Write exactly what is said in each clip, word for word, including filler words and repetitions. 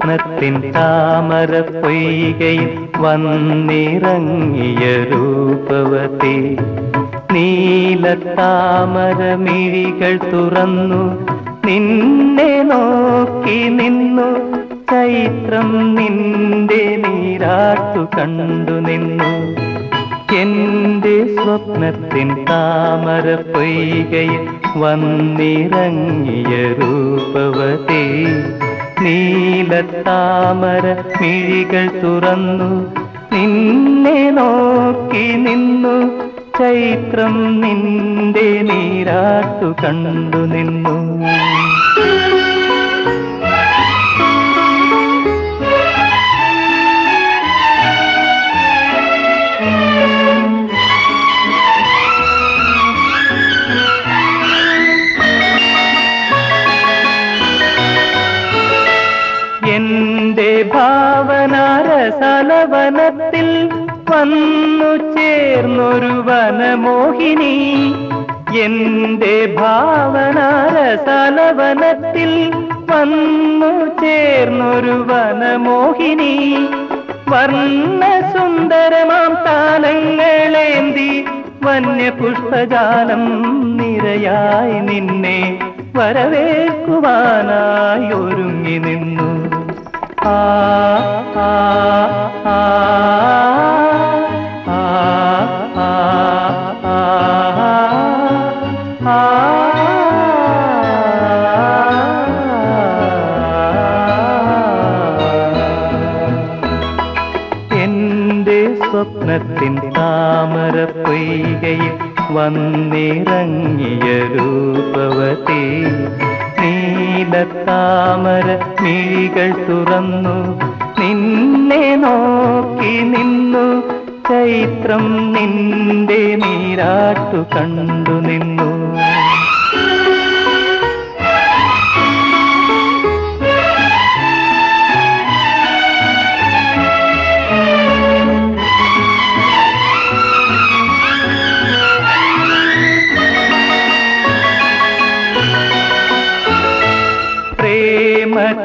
സ്വപ്നത്തിൻ താമരപ്പൊയ്കയിൽ വന്നിറങ്ങിയ രൂപവതി നീലത്താമരമിഴികൾ തുറന്നു നിന്നെ നോക്കി നിന്നു ചൈത്രം നിന്റെ നീരാട്ടു കണ്ടു നിന്നു. എന്റെ സ്വപ്നത്തിൻ താമരപ്പൊയ്കയിൽ വന്നിറങ്ങിയ രൂപവതി നീലത്താമര മിഴികൾ തുറന്നു നിന്നെ നോക്കി നിന്നു ചൈത്രം നിന്റെ നീരാട്ടു കണ്ടു നിന്നു. എന്റെ ഭാവനാരസലവനത്തിൽ വന്നു ചേർന്നൊരു വനമോഹിനി എന്റെ ഭാവനാരസലവനത്തിൽ വന്നു ചേർന്നൊരു വനമോഹിനി വർണ്ണസുന്ദരമാം താലങ്ങളേന്തി വന്യപുഷ്പജാലം നിരയായി നിന്നെ വരവേൽക്കുവാനായി ഒരുങ്ങി നിന്നു. ആ ആ ആ ആ ആ എന്റെ സ്വപ്നത്തിൻ താമരപ്പൊയ്കയിൽ വന്നിറങ്ങിയ രൂപവതി നീലത്താമര മിഴികൾ തുറന്നു നിന്നെ നോക്കി നിന്നു ചൈത്രം നിന്റെ നീരാട്ടു കണ്ടു നിന്നു.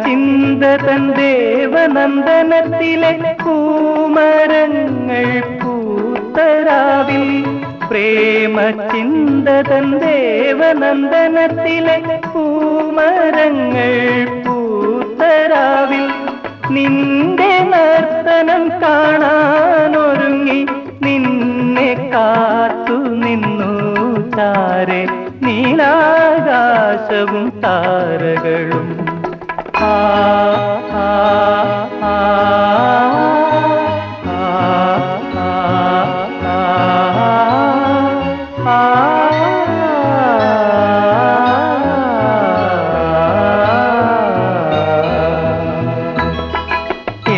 ചിന്തതൻ ദേവനന്ദനത്തിലെ പൂമരങ്ങൾ പൂത്തരാവിൽ പ്രേമചിന്തതൻ ദേവനന്ദനത്തിലെ പൂമരങ്ങൾ പൂത്തരാവിൽ നിന്റെ നർത്തനം കാണാനൊരുങ്ങി നിന്നെ കാത്തു നിന്നു ചാരെ നീലാകാശവും താരകളും. ആ ആ ആ ആ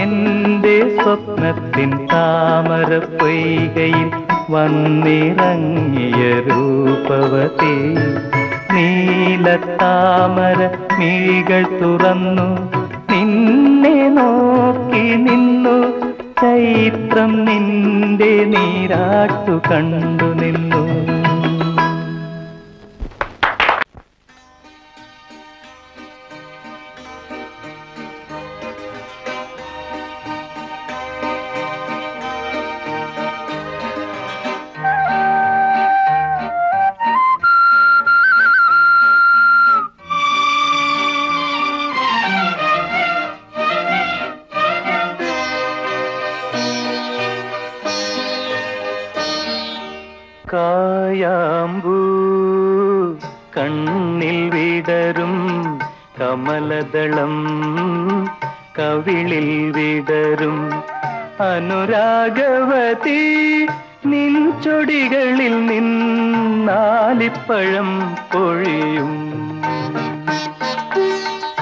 എന്റെ സ്വപ്നത്തിൻ താമരപ്പൊയ്കയിൽ വന്നിറങ്ങിയ രൂപവതി നീലത്താമര മിഴികൾ തുറന്നു നിന്നെ നോക്കി നിന്നു ചൈത്രം നിന്റെ നീരാട്ടു കണ്ടു നിന്നു. കായാമ്പൂ കണ്ണിൽ വിടരും കമലദളം കവിളിൽ വിടരും അനുരാഗവതി നിൻ ചൊടികളിൽ നിന്നാലിപ്പഴം പൊഴിയും.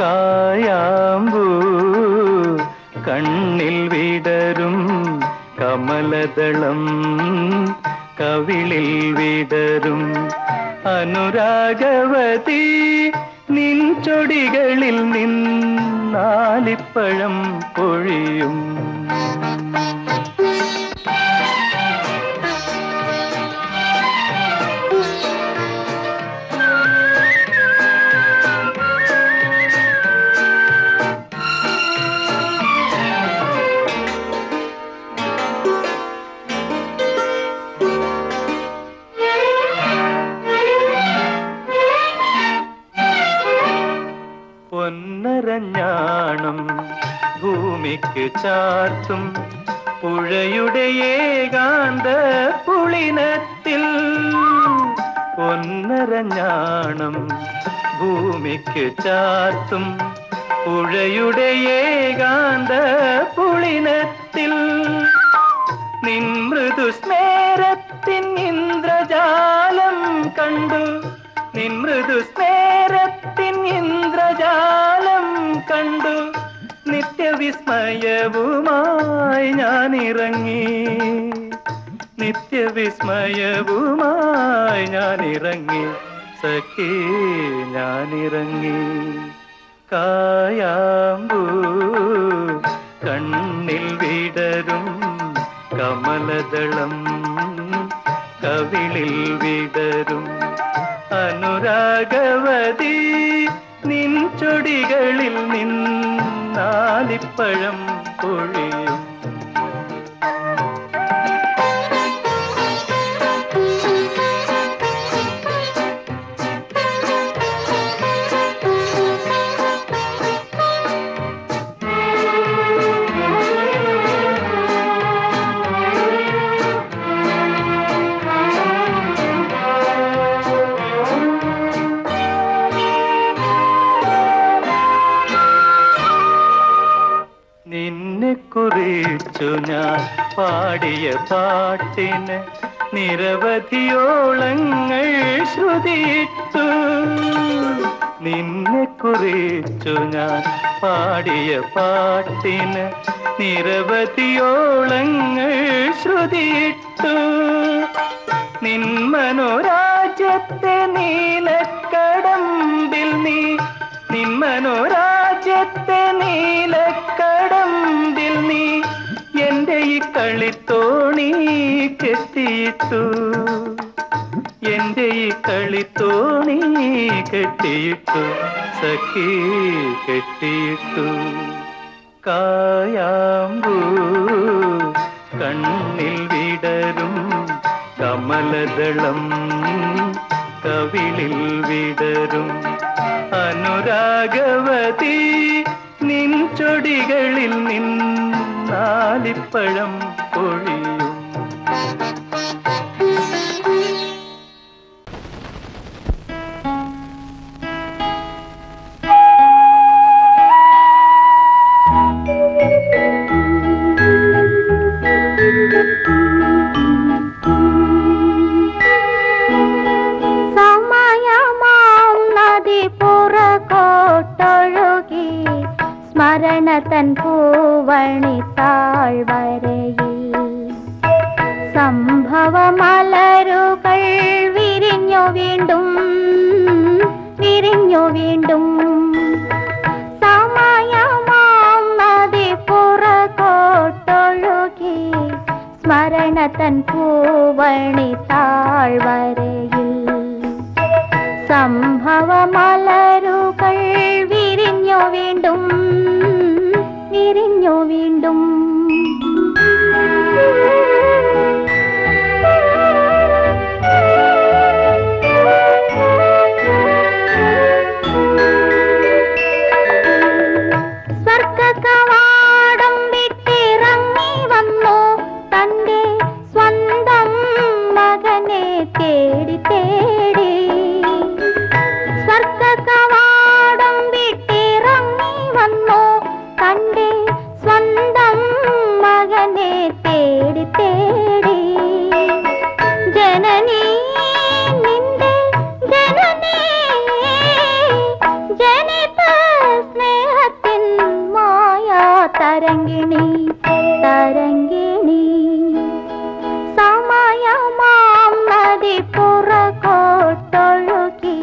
കായാമ്പൂ കണ്ണിൽ വിടരും കമലദളം കവിളിൽ വിടരും അനുരാഗവതി നിൻ ചൊടികളിൽ നിന്നാലിപ്പഴം പൊഴിയും. ചാർത്തും പുഴയുടെ ഏകാന്ത പുളിനത്തിൽ പൊന്നരഞ്ഞാണം ഭൂമിക്ക് ചാർത്തും പുഴയുടെ ഏകാന്ത പുളിനത്തിൽ നിൻ മൃദുസ്മേരത്തിൻ ഇന്ദ്രജാലം കണ്ടു നിൻ മൃദുസ്മേരത്തിൻ ഇന്ദ്രജാലം കണ്ടു നിത്യവിസ്മയവുമായി ഞാനിറങ്ങി നിത്യവിസ്മയവുമായി ഞാനിറങ്ങി സഖി ഞാനിറങ്ങി കായാമ്പൂ കണ്ണിൽ വിടരും കമലദളം കവിളിൽ വിടരും അനുരാഗവതി നിൻ ചൊടികളിൽ നിന്നാലിപ്പഴം പൊഴിയും കുറിച്ചു ഞാൻ പാടിയ പാട്ടിന് നിരവധിയോളങ്ങൾ ശ്രുതിയിട്ടു നിന്നെ കുറിച്ചു ഞാൻ പാടിയ പാട്ടിന് നിരവധിയോളങ്ങൾ ശ്രുതിയിട്ടു നിൻ മനോരാജ്യത്തെ നീലക്കടമ്പിൽ നീ നിൻ മനോരാജ്യത്തെ നീലക്കടമ്പിൽ നീ എന്റെ ഈ കളിത്തോണി കെട്ടിയിട്ടു എന്റെ ഈ കളിത്തോണി കെട്ടിയിട്ടു സഖി കെട്ടിയിട്ടു കായാമ്പൂ കണ്ണിൽ വിടരും കമലദളം കവിളിൽ വിടരും അനുരാഗവതി നിൻ ചൊടികളിൽ നിന്നാലിപ്പഴം പൊഴിയും. തൻ പൂവണി താഴ്വരയിൽ സംഭവമലരുകൾ വിരിഞ്ഞു വീണ്ടും വിരിഞ്ഞു വീണ്ടും സമയമാം നദി പുറകോട്ടൊഴുകി സ്മരണ തൻ പൂവണി താഴ്വരയിൽ സംഭവമലരുകൾ വിരിഞ്ഞു വീണ്ടും വിരിഞ്ഞു വീണ്ടും സ്വർഗകവാടം വിട്ടിറങ്ങി വന്നു തന്റെ സ്വന്തം മകനെ തേടി തേടി സ്വർഗകവാടം വിട്ടിറങ്ങി വന്നു തന്റെ സ്വന്തം മകനെ തേടി തേടി ജനനീ നിന്റെ ജനനീ ജനിത സ്നേഹത്തിൻ മായാ തരംഗിണി തരംഗിണി സമയമാം നദി പുറകോട്ടൊഴുകി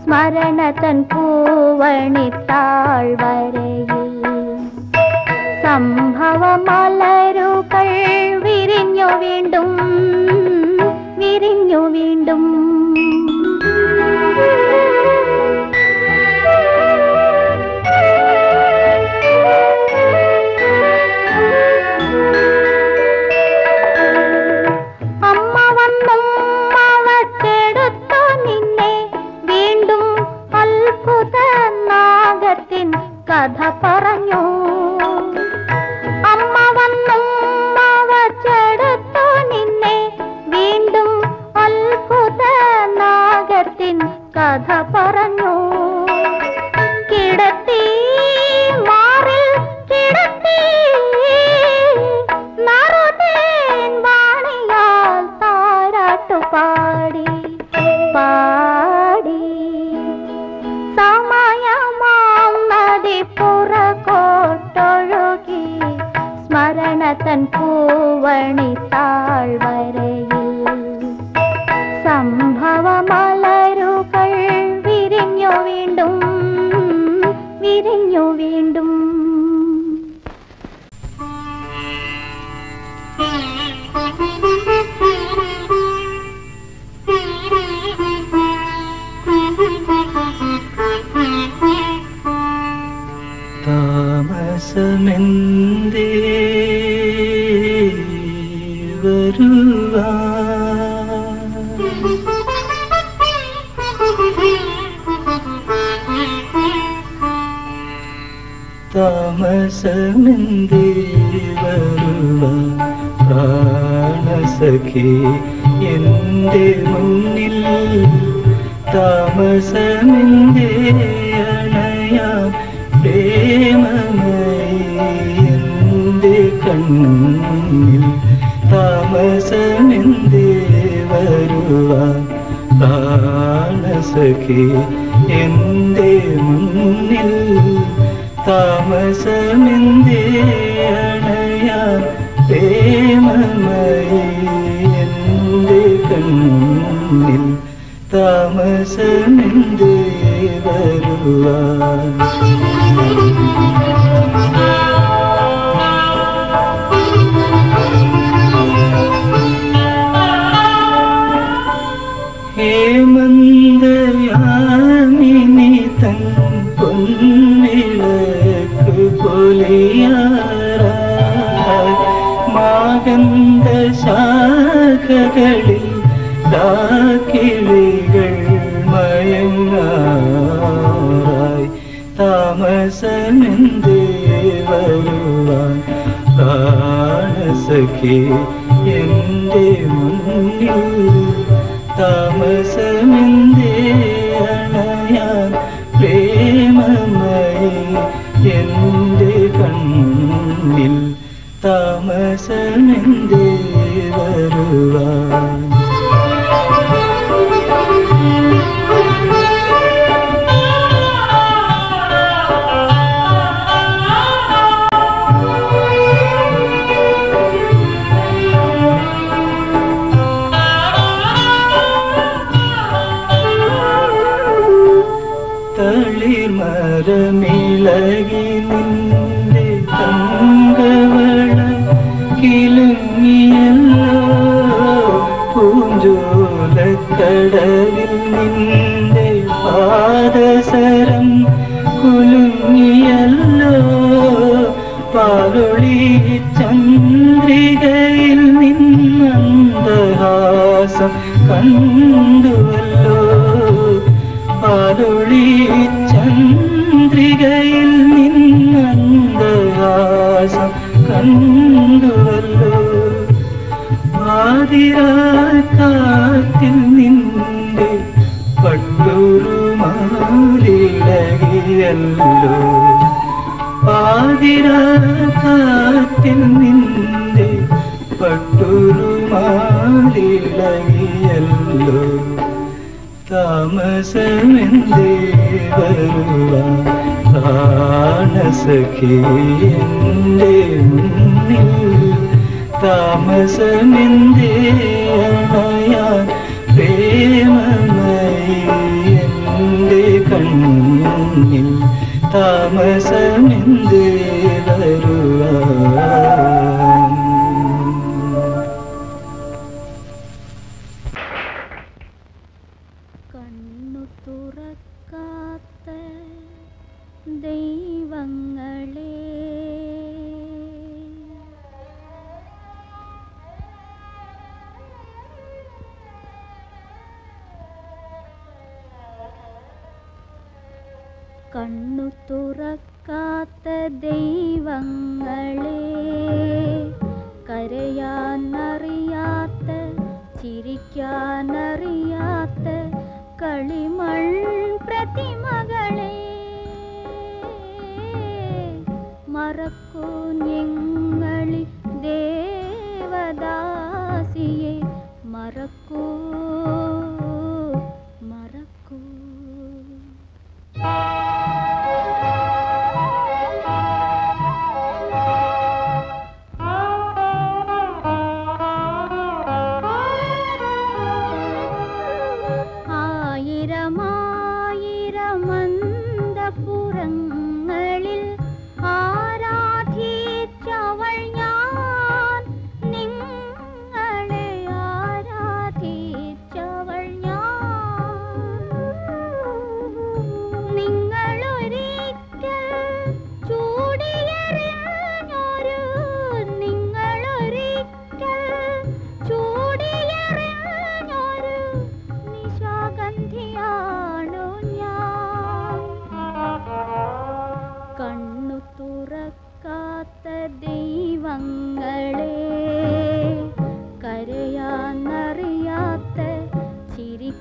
സ്മരണ തൻ പൂവണി താഴ്വരയിൽ സംഭവമലരുകൾ വിരിഞ്ഞു വീണ്ടും വിരിഞ്ഞു വീണ്ടും അമ്മ വന്നു അവക്കെടുത്തു നിന്നെ വീണ്ടും അത്ഭുത നാഗത്തിൻ കഥ പറഞ്ഞു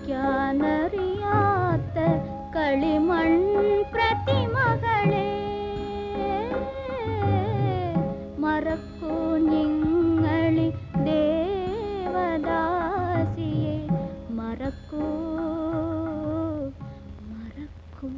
ஞானறியாத்த களிமண் பிரதிமகளே மறக்கோ நிங்களி தேவதாசியே மறக்கோ மறக்கோ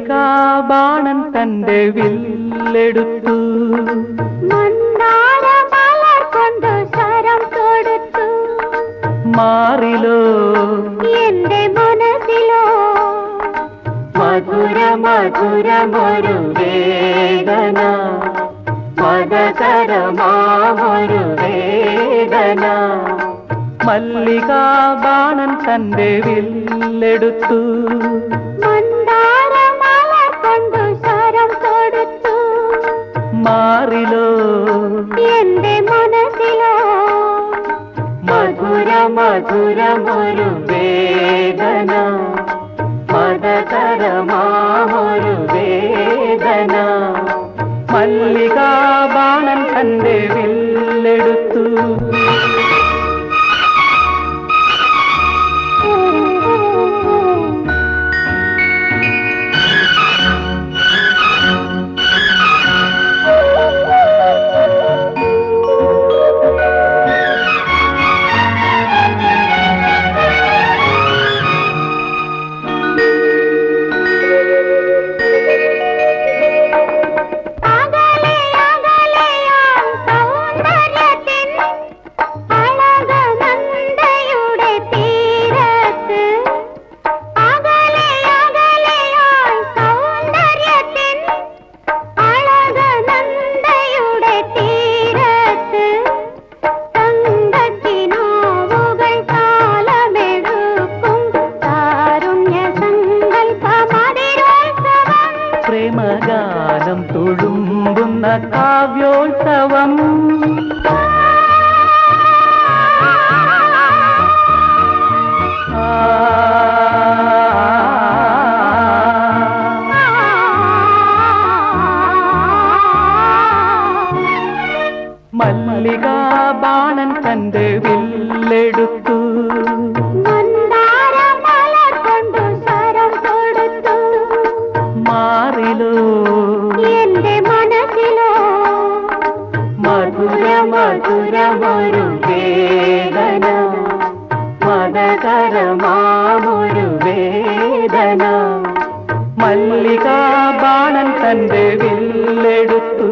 ರೇಖಾ ಬಾಣನ್ ತಂದೆ ವಿಲ್ಲೆಡುತ್ತು ಮಂದಾರ ಮಲರ್ಕೊಂಡು ಸರಂ ತೊಡುತ್ತು ಮಾರಿಲೋ ಎಂದೆ ಮನಸಿಲೋ ಮಧುರ ಮಧುರ ಮರು ವೇದನ ಮದಕರ ಮಾರು ವೇದನ ಮಲ್ಲಿಕಾ ಬಾಣನ್ ತಂದೆ ವಿಲ್ಲೆಡುತ್ತು मारिलो एंदे मनसिलो मधुर मधुर मोरु वेदना मदतर मोरु वेदना मल्लिका बाणन तंदे विल्लेडुत्तु काव्योत्सवं मल्लिका बाणन तंदे विल्लेडुत्तु मारिलो मधुर मोरु वेदना मदकर मोरु वेदना मल्लिका बाणन तंदे विल्लेडुत्तु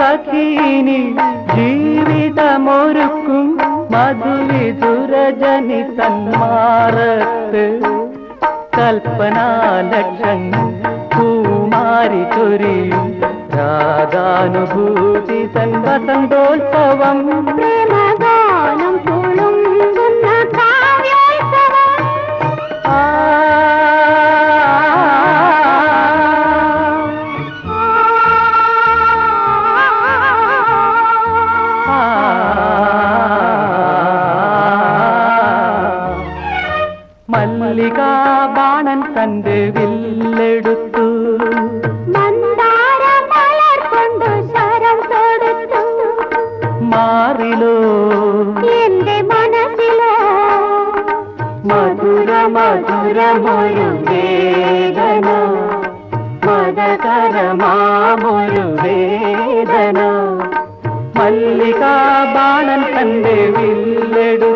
సఖిని జీవిత మొరుకు మధువి దురజని తన్మారత్ కల్పనా లక్షం కుమారి తొరి రాగానుభూతి తన్ వసంతోత్సవం ప్రేమగానం పొళుంగున్న కావ్యోత్సవం ఆ मल्लिका बाणन तंदे विल्लेडुत्तु मंदार मलर्कोंडु सरं तोडुत्तु मारिलो एंदे मनसिलो मधुर मधुर मोरु वेदना मदकर मोरु वेदना मल्लिका बाणन तंदे विल्लेडुत्तु।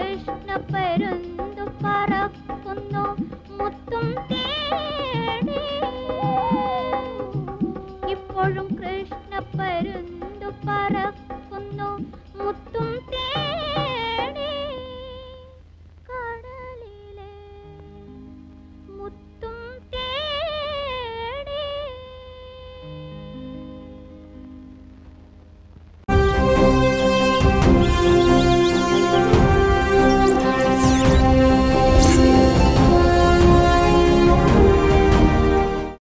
कृष्ण परंदु परक्कुन्नु मुत्तुम।